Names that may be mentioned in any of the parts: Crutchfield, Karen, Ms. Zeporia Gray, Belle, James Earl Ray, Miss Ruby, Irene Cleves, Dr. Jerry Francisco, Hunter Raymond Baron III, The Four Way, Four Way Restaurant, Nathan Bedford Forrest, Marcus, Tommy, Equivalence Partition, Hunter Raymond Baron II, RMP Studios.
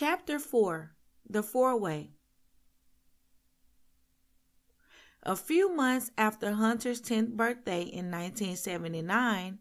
Chapter 4, The Four-Way. A few months after Hunter's 10th birthday in 1979,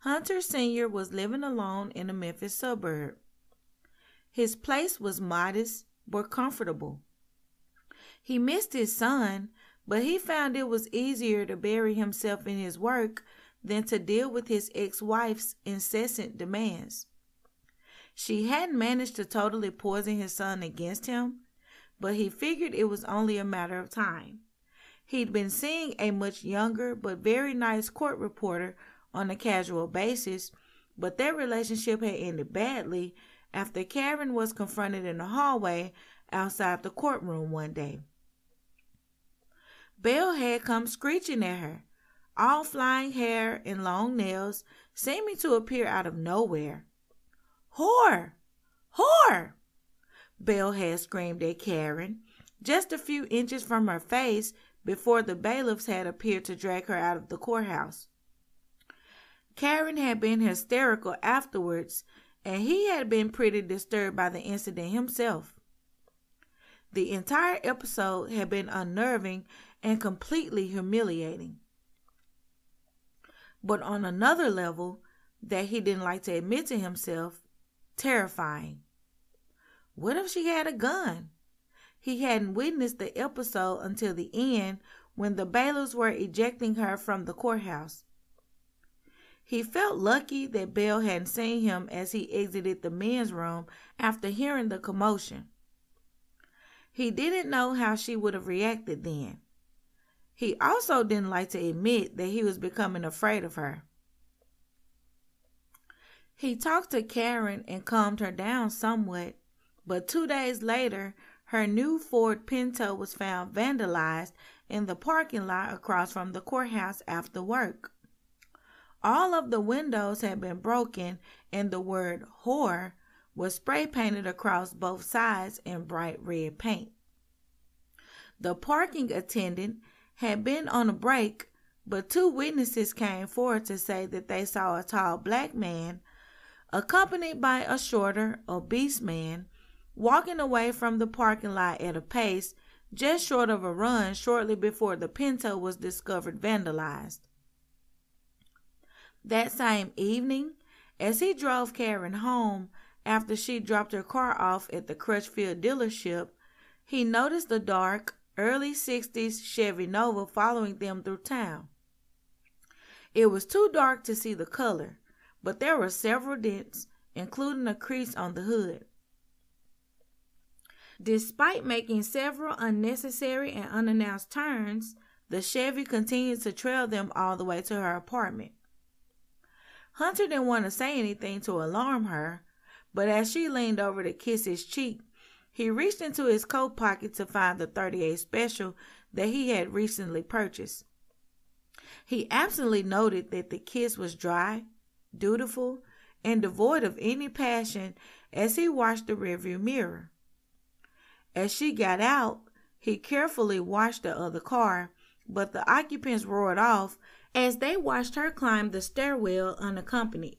Hunter Sr. was living alone in a Memphis suburb. His place was modest but comfortable. He missed his son, but he found it was easier to bury himself in his work than to deal with his ex-wife's incessant demands. She hadn't managed to totally poison his son against him, but he figured it was only a matter of time. He'd been seeing a much younger but very nice court reporter on a casual basis, but their relationship had ended badly after Karen was confronted in the hallway outside the courtroom one day. Belle had come screeching at her, all flying hair and long nails, seeming to appear out of nowhere. "Whore! Whore!" Belle had screamed at Karen, just a few inches from her face before the bailiffs had appeared to drag her out of the courthouse. Karen had been hysterical afterwards, and he had been pretty disturbed by the incident himself. The entire episode had been unnerving and completely humiliating. But on another level, that he didn't like to admit to himself, terrifying. What if she had a gun? He hadn't witnessed the episode until the end, when the bailiffs were ejecting her from the courthouse. He felt lucky that Belle hadn't seen him as he exited the men's room after hearing the commotion. He didn't know how she would have reacted then. He also didn't like to admit that he was becoming afraid of her. He talked to Karen and calmed her down somewhat, but 2 days later, her new Ford Pinto was found vandalized in the parking lot across from the courthouse after work. All of the windows had been broken, and the word "whore" was spray painted across both sides in bright red paint. The parking attendant had been on a break, but 2 witnesses came forward to say that they saw a tall black man, accompanied by a shorter, obese man, walking away from the parking lot at a pace just short of a run shortly before the Pinto was discovered vandalized. That same evening, as he drove Karen home after she dropped her car off at the Crutchfield dealership, he noticed the dark, early 60s Chevy Nova following them through town. It was too dark to see the color, but there were several dents, including a crease on the hood. Despite making several unnecessary and unannounced turns, the Chevy continued to trail them all the way to her apartment. Hunter didn't want to say anything to alarm her, but as she leaned over to kiss his cheek, he reached into his coat pocket to find the .38 special that he had recently purchased. He absently noted that the kiss was dry, dutiful, and devoid of any passion as he watched the rearview mirror. As she got out, he carefully watched the other car, but the occupants roared off as they watched her climb the stairwell unaccompanied.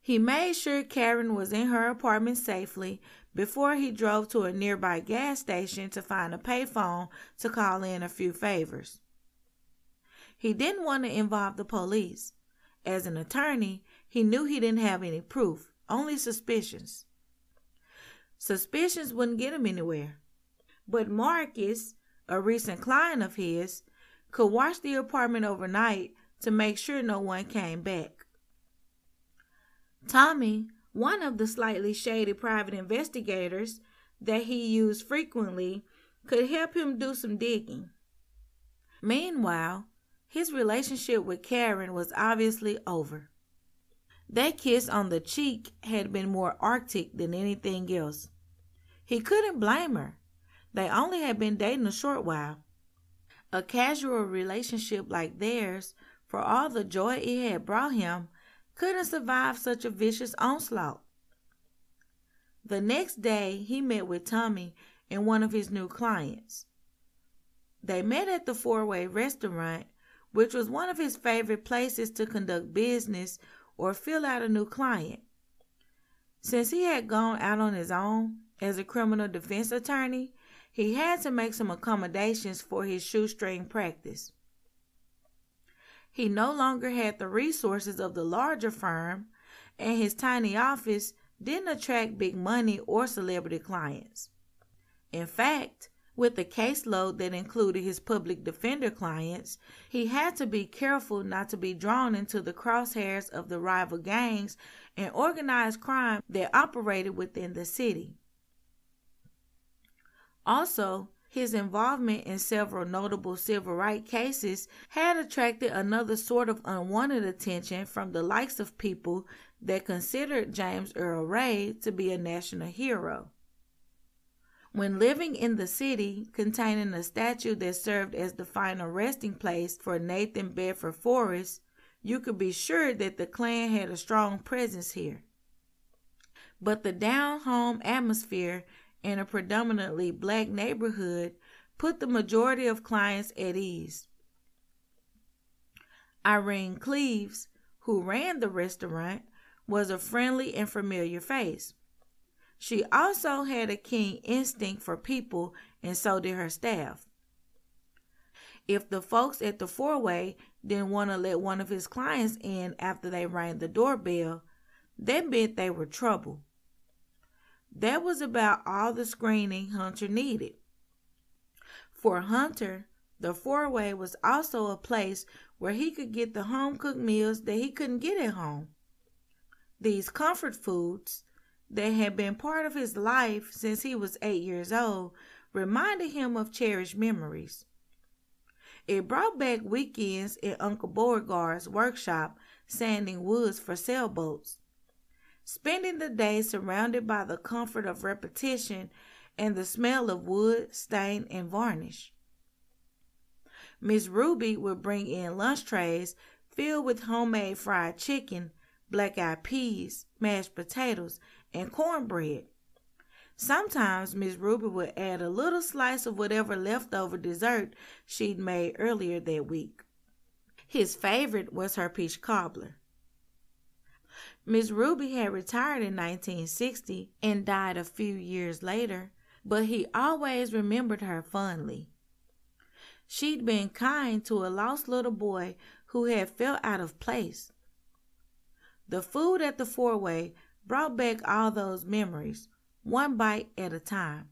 He made sure Karen was in her apartment safely before he drove to a nearby gas station to find a payphone to call in a few favors. He didn't want to involve the police. As an attorney, he knew he didn't have any proof, only suspicions. Suspicions wouldn't get him anywhere. But Marcus, a recent client of his, could watch the apartment overnight to make sure no one came back. Tommy, one of the slightly shady private investigators that he used frequently, could help him do some digging. Meanwhile, his relationship with Karen was obviously over. That kiss on the cheek had been more arctic than anything else. He couldn't blame her. They only had been dating a short while. A casual relationship like theirs, for all the joy it had brought him, couldn't survive such a vicious onslaught. The next day, he met with Tommy and one of his new clients. They met at the Four Way Restaurant, which was one of his favorite places to conduct business or fill out a new client. Since he had gone out on his own as a criminal defense attorney, he had to make some accommodations for his shoestring practice. He no longer had the resources of the larger firm, and his tiny office didn't attract big money or celebrity clients. In fact, with the caseload that included his public defender clients, he had to be careful not to be drawn into the crosshairs of the rival gangs and organized crime that operated within the city. Also, his involvement in several notable civil rights cases had attracted another sort of unwanted attention from the likes of people that considered James Earl Ray to be a national hero. When living in the city, containing a statue that served as the final resting place for Nathan Bedford Forrest, you could be sure that the Klan had a strong presence here. But the down-home atmosphere in a predominantly black neighborhood put the majority of clients at ease. Irene Cleves, who ran the restaurant, was a friendly and familiar face. She also had a keen instinct for people, and so did her staff. If the folks at the four-way didn't want to let one of his clients in after they rang the doorbell, that meant they were trouble. That was about all the screening Hunter needed. For Hunter, the four-way was also a place where he could get the home-cooked meals that he couldn't get at home. These comfort foods that had been part of his life since he was 8 years old reminded him of cherished memories. It brought back weekends in Uncle Beauregard's workshop sanding woods for sailboats. Spending the day surrounded by the comfort of repetition and the smell of wood, stain, and varnish. Miss Ruby would bring in lunch trays filled with homemade fried chicken, black-eyed peas, mashed potatoes, and cornbread. Sometimes Miss Ruby would add a little slice of whatever leftover dessert she'd made earlier that week. His favorite was her peach cobbler. Miss Ruby had retired in 1960 and died a few years later, but he always remembered her fondly. She'd been kind to a lost little boy who had felt out of place. The food at the four-way brought back all those memories, one bite at a time.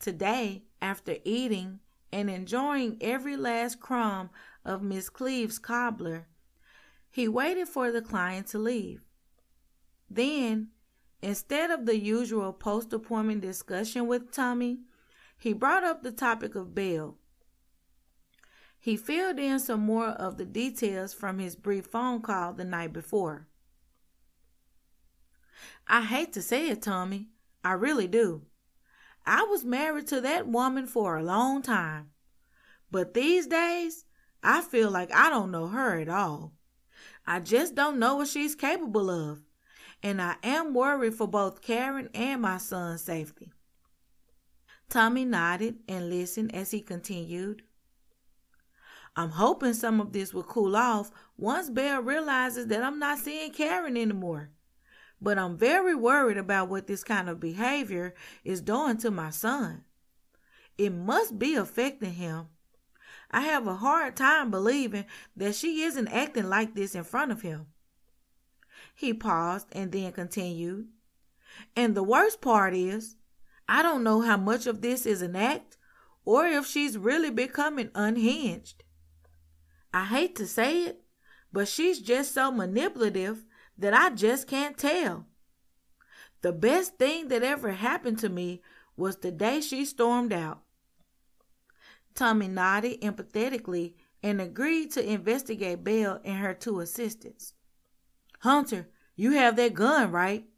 Today, after eating and enjoying every last crumb of Miss Cleves' cobbler, he waited for the client to leave. Then, instead of the usual post-appointment discussion with Tommy, he brought up the topic of Belle. He filled in some more of the details from his brief phone call the night before. "I hate to say it, Tommy. I really do. I was married to that woman for a long time. But these days, I feel like I don't know her at all. I just don't know what she's capable of, and I am worried for both Karen and my son's safety." Tommy nodded and listened as he continued. "I'm hoping some of this will cool off once Belle realizes that I'm not seeing Karen anymore, but I'm very worried about what this kind of behavior is doing to my son. It must be affecting him. I have a hard time believing that she isn't acting like this in front of him." He paused and then continued. "And the worst part is, I don't know how much of this is an act or if she's really becoming unhinged. I hate to say it, but she's just so manipulative that I just can't tell. The best thing that ever happened to me was the day she stormed out." Tommy nodded empathetically and agreed to investigate Belle and her two assistants. "Hunter, you have that gun, right?"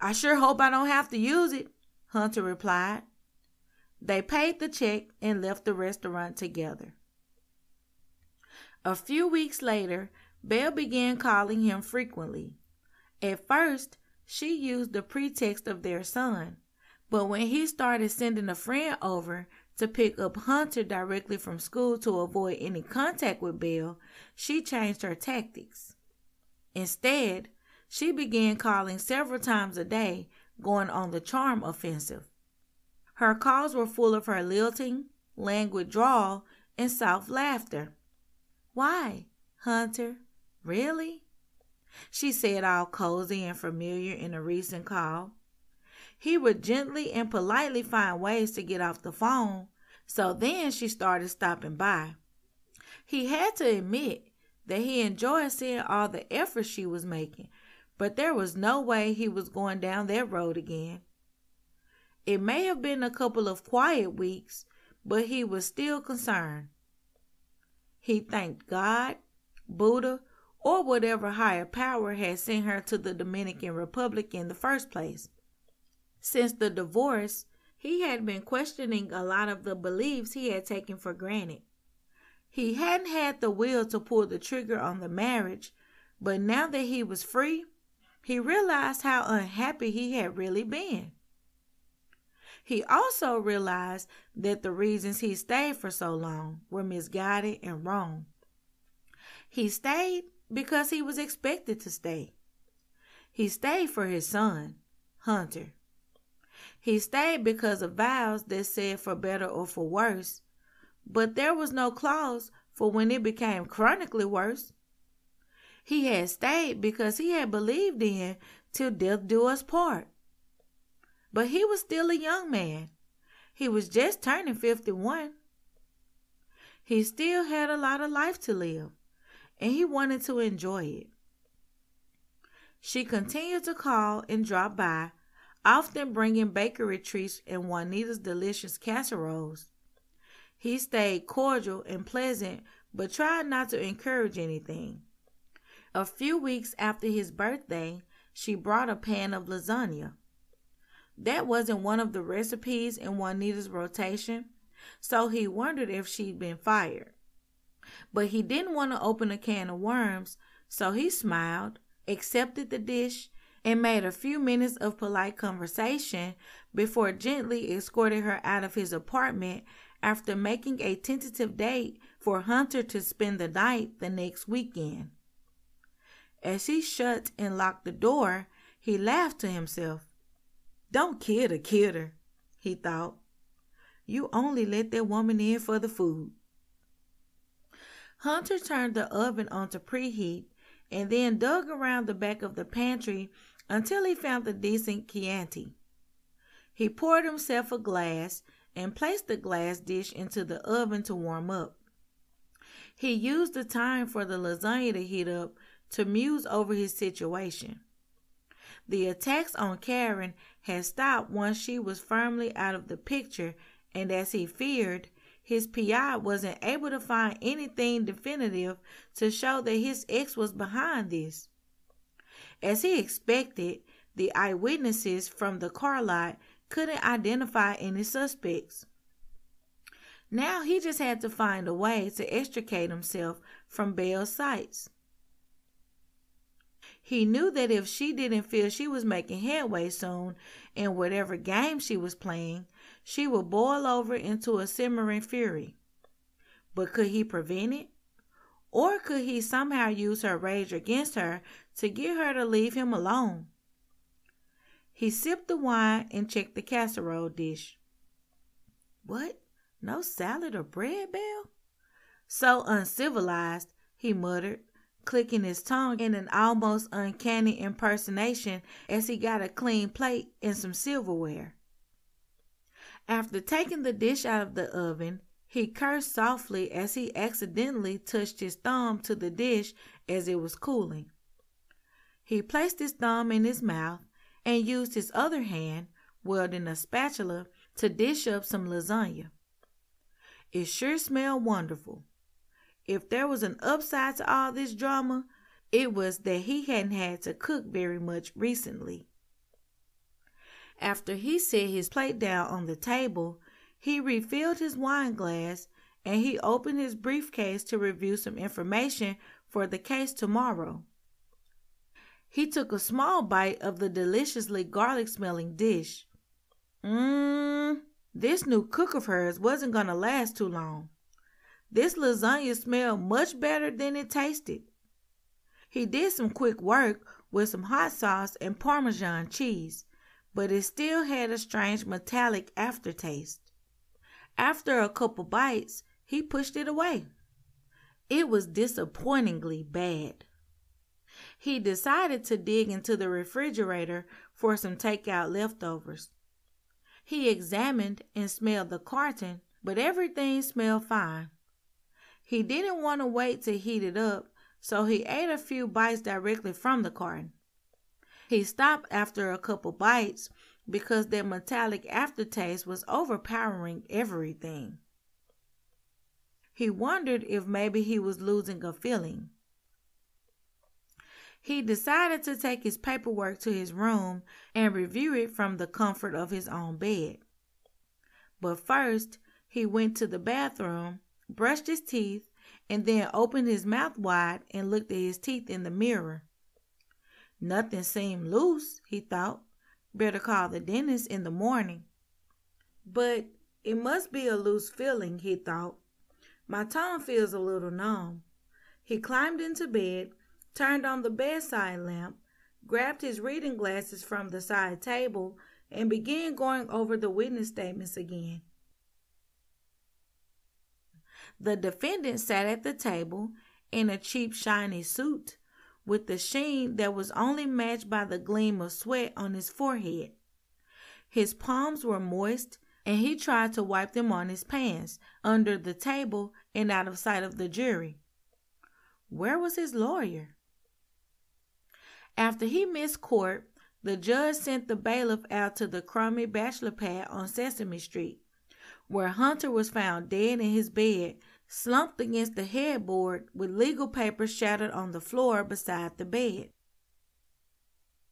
"I sure hope I don't have to use it," Hunter replied. They paid the check and left the restaurant together. A few weeks later, Belle began calling him frequently. At first, she used the pretext of their son, but when he started sending a friend over to pick up Hunter directly from school to avoid any contact with Belle, she changed her tactics. Instead, she began calling several times a day, going on the charm offensive. Her calls were full of her lilting, languid drawl, and soft laughter. "Why, Hunter, really?" she said, all cozy and familiar in a recent call. He would gently and politely find ways to get off the phone, so then she started stopping by. He had to admit that he enjoyed seeing all the effort she was making, but there was no way he was going down that road again. It may have been a couple of quiet weeks, but he was still concerned. He thanked God, Buddha, or whatever higher power had sent her to the Dominican Republic in the first place. Since the divorce, he had been questioning a lot of the beliefs he had taken for granted. He hadn't had the will to pull the trigger on the marriage, but now that he was free, he realized how unhappy he had really been. He also realized that the reasons he stayed for so long were misguided and wrong. He stayed because he was expected to stay. He stayed for his son, Hunter. He stayed because of vows that said for better or for worse, but there was no clause for when it became chronically worse. He had stayed because he had believed in till death do us part. But he was still a young man. He was just turning 51. He still had a lot of life to live, and he wanted to enjoy it. She continued to call and drop by, often bringing bakery treats and Juanita's delicious casseroles. He stayed cordial and pleasant, but tried not to encourage anything. A few weeks after his birthday, she brought a pan of lasagna. That wasn't one of the recipes in Juanita's rotation, so he wondered if she'd been fired. But he didn't want to open a can of worms, so he smiled, accepted the dish, and made a few minutes of polite conversation before gently escorting her out of his apartment after making a tentative date for Hunter to spend the night the next weekend. As he shut and locked the door, he laughed to himself. "Don't kid a kidder," he thought. "You only let that woman in for the food." Hunter turned the oven on to preheat and then dug around the back of the pantry until he found the decent Chianti. He poured himself a glass and placed the glass dish into the oven to warm up. He used the time for the lasagna to heat up to muse over his situation. The attacks on Karen had stopped once she was firmly out of the picture, and as he feared, his PI wasn't able to find anything definitive to show that his ex was behind this. As he expected, the eyewitnesses from the car lot couldn't identify any suspects. Now he just had to find a way to extricate himself from Belle's sights. He knew that if she didn't feel she was making headway soon in whatever game she was playing, she would boil over into a simmering fury. But could he prevent it? Or could he somehow use her rage against her to get her to leave him alone? He sipped the wine and checked the casserole dish. "What? No salad or bread, Belle? So uncivilized," he muttered, clicking his tongue in an almost uncanny impersonation as he got a clean plate and some silverware. After taking the dish out of the oven, he cursed softly as he accidentally touched his thumb to the dish as it was cooling. He placed his thumb in his mouth and used his other hand, wielding a spatula, to dish up some lasagna. It sure smelled wonderful. If there was an upside to all this drama, it was that he hadn't had to cook very much recently. After he set his plate down on the table, he refilled his wine glass and he opened his briefcase to review some information for the case tomorrow. He took a small bite of the deliciously garlic-smelling dish. This new cook of hers wasn't going to last too long. This lasagna smelled much better than it tasted. He did some quick work with some hot sauce and Parmesan cheese, but it still had a strange metallic aftertaste. After a couple bites, he pushed it away. It was disappointingly bad. He decided to dig into the refrigerator for some takeout leftovers. He examined and smelled the carton, but everything smelled fine. He didn't want to wait to heat it up, so he ate a few bites directly from the carton. He stopped after a couple bites because that metallic aftertaste was overpowering everything. He wondered if maybe he was losing a feeling. He decided to take his paperwork to his room and review it from the comfort of his own bed. But first, he went to the bathroom, brushed his teeth, and then opened his mouth wide and looked at his teeth in the mirror. Nothing seemed loose, he thought. Better call the dentist in the morning. But it must be a loose feeling, he thought. My tongue feels a little numb. He climbed into bed, turned on the bedside lamp, grabbed his reading glasses from the side table, and began going over the witness statements again. The defendant sat at the table in a cheap, shiny suit with the sheen that was only matched by the gleam of sweat on his forehead. His palms were moist, and he tried to wipe them on his pants, under the table and out of sight of the jury. Where was his lawyer? After he missed court, the judge sent the bailiff out to the crummy bachelor pad on Sesame Street, where Hunter was found dead in his bed, slumped against the headboard with legal papers shattered on the floor beside the bed.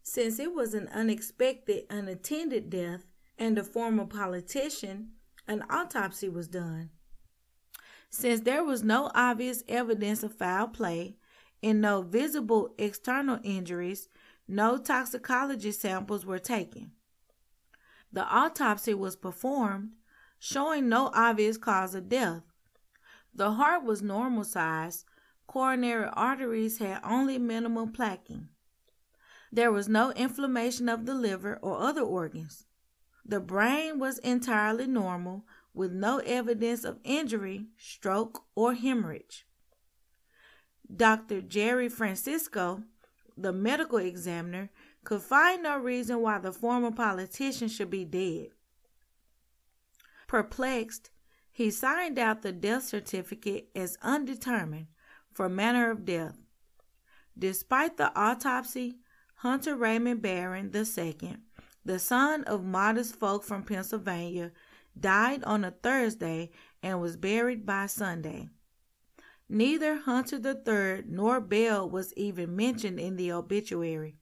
Since it was an unexpected, unattended death and a former politician, an autopsy was done. Since there was no obvious evidence of foul play, and no visible external injuries, no toxicology samples were taken. The autopsy was performed, showing no obvious cause of death. The heart was normal size, coronary arteries had only minimal plaquing. There was no inflammation of the liver or other organs. The brain was entirely normal, with no evidence of injury, stroke, or hemorrhage. Dr. Jerry Francisco, the medical examiner, could find no reason why the former politician should be dead. Perplexed, he signed out the death certificate as undetermined for manner of death. Despite the autopsy, Hunter Raymond Baron II, the son of modest folk from Pennsylvania, died on a Thursday and was buried by Sunday. Neither Hunter III nor Belle was even mentioned in the obituary.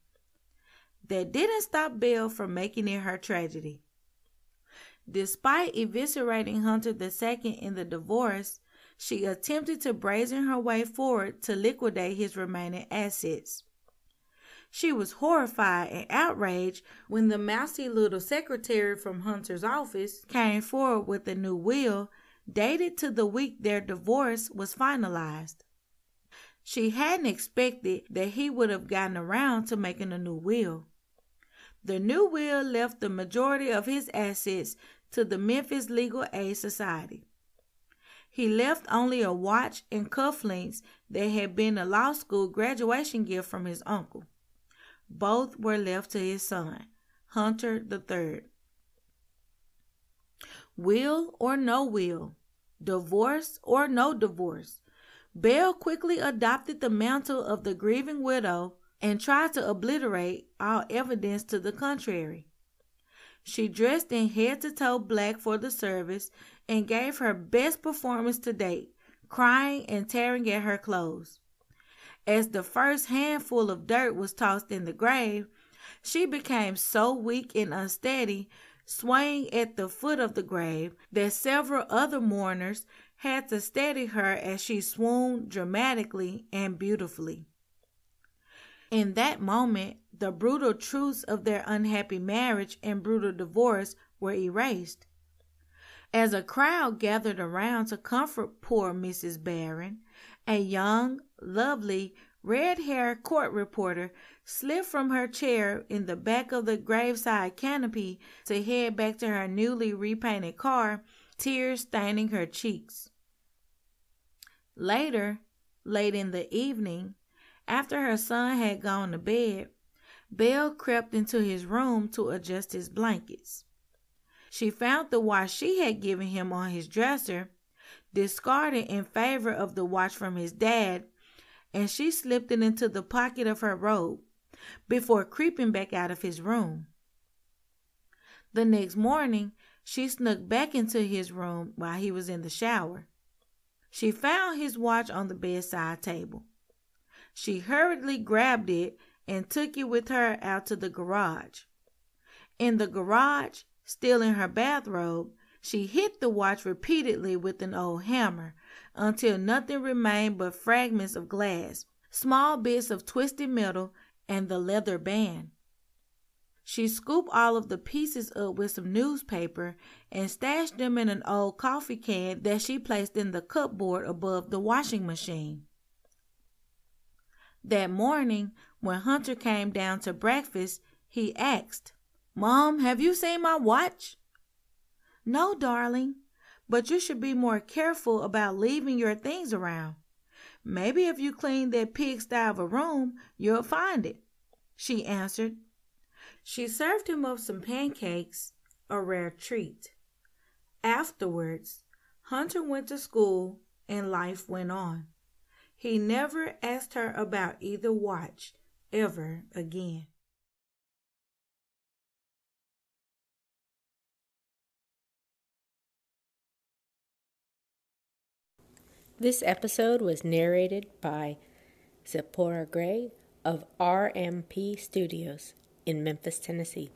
That didn't stop Belle from making it her tragedy. Despite eviscerating Hunter II in the divorce, she attempted to brazen her way forward to liquidate his remaining assets. She was horrified and outraged when the mousy little secretary from Hunter's office came forward with a new will dated to the week their divorce was finalized. She hadn't expected that he would have gotten around to making a new will. The new will left the majority of his assets to the Memphis Legal Aid Society. He left only a watch and cufflinks that had been a law school graduation gift from his uncle. Both were left to his son, Hunter III. Will or no will, divorce or no divorce, Belle quickly adopted the mantle of the grieving widow and tried to obliterate all evidence to the contrary. She dressed in head-to-toe black for the service and gave her best performance to date, crying and tearing at her clothes. As the first handful of dirt was tossed in the grave, she became so weak and unsteady, swaying at the foot of the grave, that several other mourners had to steady her as she swooned dramatically and beautifully. In that moment, the brutal truths of their unhappy marriage and brutal divorce were erased. As a crowd gathered around to comfort poor Mrs. Baron, a young, lovely, red-haired court reporter slid from her chair in the back of the graveside canopy to head back to her newly repainted car, tears staining her cheeks. Later, late in the evening, after her son had gone to bed, Belle crept into his room to adjust his blankets. She found the watch she had given him on his dresser, discarded in favor of the watch from his dad, and she slipped it into the pocket of her robe before creeping back out of his room. The next morning, she snuck back into his room while he was in the shower. She found his watch on the bedside table. She hurriedly grabbed it and took it with her out to the garage. In the garage, still in her bathrobe, she hit the watch repeatedly with an old hammer until nothing remained but fragments of glass, small bits of twisted metal, and the leather band. She scooped all of the pieces up with some newspaper and stashed them in an old coffee can that she placed in the cupboard above the washing machine. That morning, when Hunter came down to breakfast, he asked, "Mom, have you seen my watch?" "No, darling, but you should be more careful about leaving your things around. Maybe if you clean that pigsty of a room, you'll find it," she answered. She served him up some pancakes, a rare treat. Afterwards, Hunter went to school and life went on. He never asked her about either watch ever again. This episode was narrated by Zeporia Gray of RMP Studios in Memphis, Tennessee.